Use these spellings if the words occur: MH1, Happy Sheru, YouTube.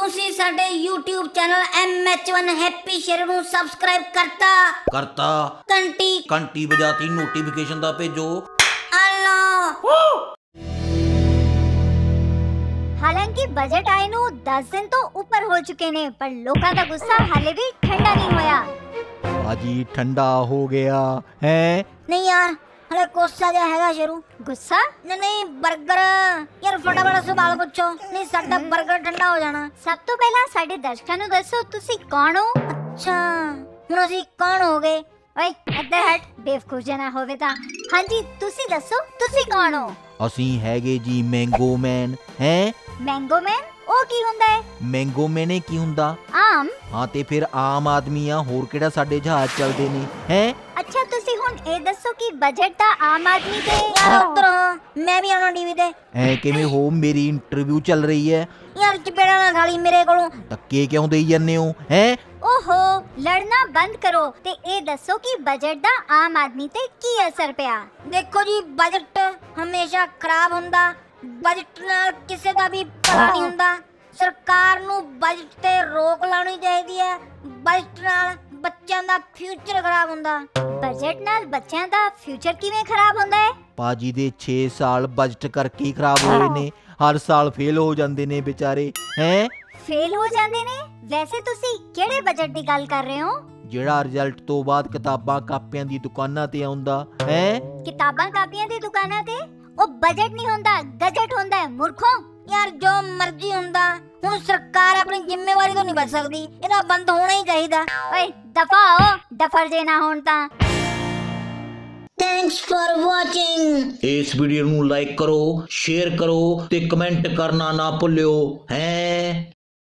ਤੁਸੀਂ ਸਾਡੇ YouTube channel MH1 happy ਸ਼ੇਰ ਨੂੰ ਸਬਸਕ੍ਰਾਈਬ ਕਰਤਾ ਘੰਟੀ ਵਜਾਤੀ ਨੋਟੀਫਿਕੇਸ਼ਨ ਦਾ ਭੇਜੋ ਹਲੋ। ਹਾਲਾਂਕਿ ਬਜਟ ਆਏ ਨੂੰ 10 ਦਿਨ ਤੋਂ ਉੱਪਰ ਹੋ ਚੁੱਕੇ ਨੇ ਪਰ ਲੋਕਾਂ ਦਾ ਗੁੱਸਾ ਹਾਲੇ ਵੀ ਠੰਡਾ ਨਹੀਂ ਹੋਇਆ। ਬਾਜੀ ਠੰਡਾ ਹੋ ਗਿਆ ਹੈ ਨਹੀਂ ਯਾਰ हले गुस्सा जा हैगा शेरू गुस्सा नहीं बर्गर यार फटाफट सवाल पूछो नहीं साडा बर्गर ठंडा हो जाना। सब तो पहला साडे दर्शकां नूं दसो तुसी कौन हो। अच्छा हुण असीं कौन हो गए ओए अद्दे हट बेवकूफ जना होवे तां। हां जी तुसी दसो तुसी कौन हो। असीं हैगे जी मैंगो मैन हैं। मैंगो मैन ओ की हुंदा है। मैंगो मैने की हुंदा आम। हां ते फिर आम आदमी आ होर किहड़ा साडे जहाज चलदे ने हैं। अच्छा तुसी हुण ए दसो कि बजट दा आम आदमी ते यार उतरो मैं भी आना टीवी ते ऐ किवें हो मेरी इंटरव्यू चल रही है यार चपेड़ा ना खाली मेरे कोलों धक्के क्यों देई जन्ने हो हैं। ओहो लड़ना बंद करो ते ए दसो कि बजट दा आम आदमी ते की असर पिया। देखो जी बजट हमेशा खराब हुंदा बजट नाल किसे दा भी भला नहीं हुंदा। सरकार नू बजट ते रोक लानी चाहीदी है बजट नाल बच्चों दा फ्यूचर खराब हुंदा। बजट नाल बच्चों दा फ्यूचर किवें खराब हुंदा है। पाजी दे 6 साल बजट करके ही खराब होए ने हर साल फेल हो जांदे ने बेचारे हैं फेल हो जांदे ने। वैसे तुसी केड़े बजट दी गल कर रहे हो जेड़ा रिजल्ट तो बाद किताबां कापियां दी दुकानां ते आउंदा है। किताबां कापियां दी दुकानां ते ओ बजट नहीं हुंदा गजट हुंदा है मूर्खो। यार जो मर्जी हुंदा हुण सरकार अपनी जिम्मेवारी तो नहीं बच सकदी इहदा बंद होना ही चाहिदा। ओए दफा हो डफर जे ना होण तां। Thanks for watching. इस वीडियो नू लाइक करो शेयर करो ते कमेंट करना ना भुल्लियो हैं।